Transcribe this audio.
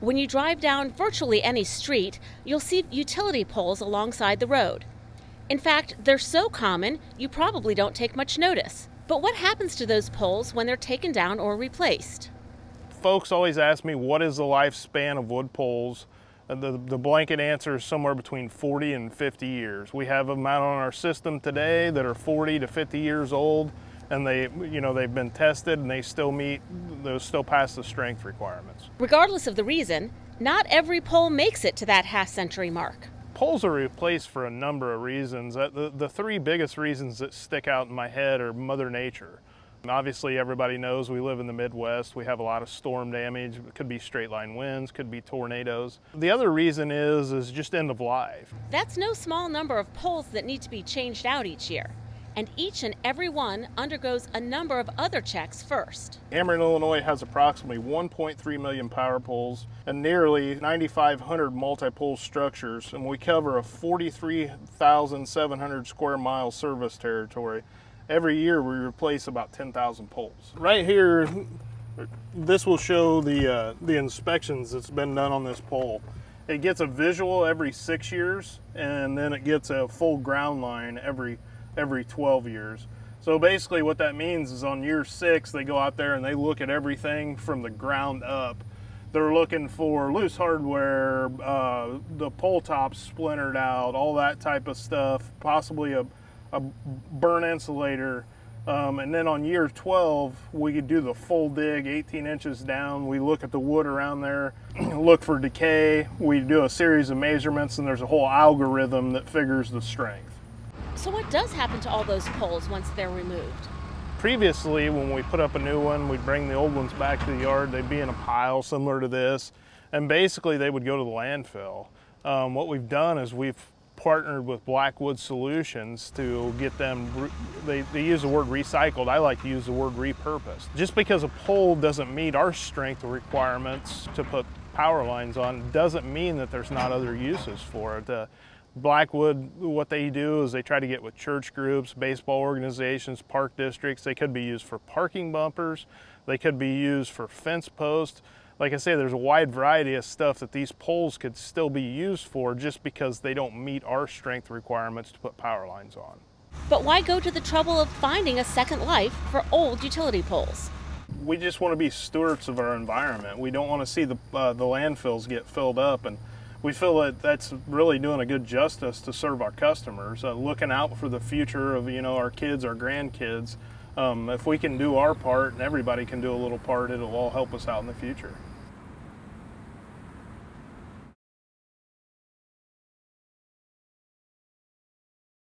When you drive down virtually any street, you'll see utility poles alongside the road. In fact, they're so common, you probably don't take much notice. But what happens to those poles when they're taken down or replaced? Folks always ask me, what is the lifespan of wood poles? The blanket answer is somewhere between 40 and 50 years. We have them out on our system today that are 40 to 50 years old, and they've been tested and they still pass the strength requirements. Regardless of the reason, not every pole makes it to that half-century mark. Poles are replaced for a number of reasons. The three biggest reasons that stick out in my head are Mother Nature. And obviously everybody knows we live in the Midwest. We have a lot of storm damage. It could be straight line winds, could be tornadoes. The other reason is just end of life. That's no small number of poles that need to be changed out each year. And each and every one undergoes a number of other checks first. Ameren, Illinois has approximately 1.3 million power poles and nearly 9,500 multi-pole structures, and we cover a 43,700 square mile service territory. Every year we replace about 10,000 poles. Right here, this will show the inspections that's been done on this pole. It gets a visual every 6 years, and then it gets a full ground line every 12 years. So basically what that means is on year 6, they go out there and they look at everything from the ground up. They're looking for loose hardware, the pole tops splintered out, all that type of stuff, possibly a burn insulator. And then on year 12, we could do the full dig 18 inches down. We look at the wood around there, look for decay. We do a series of measurements, and there's a whole algorithm that figures the strength. So what does happen to all those poles once they're removed? Previously, when we put up a new one, we'd bring the old ones back to the yard. They'd be in a pile similar to this, and basically they would go to the landfill. What we've done is we've partnered with Blackwood Solutions to get them, they use the word recycled, I like to use the word repurposed. Just because a pole doesn't meet our strength requirements to put power lines on doesn't mean that there's not other uses for it. Blackwood, what they do is they try to get with church groups, baseball organizations, park districts. They could be used for parking bumpers. They could be used for fence posts. Like I say, there's a wide variety of stuff that these poles could still be used for just because they don't meet our strength requirements to put power lines on. But why go to the trouble of finding a second life for old utility poles? We just want to be stewards of our environment. We don't want to see the landfills get filled up, and we feel that that's really doing a good justice to serve our customers, looking out for the future of our kids, our grandkids. If we can do our part and everybody can do a little part, it'll all help us out in the future.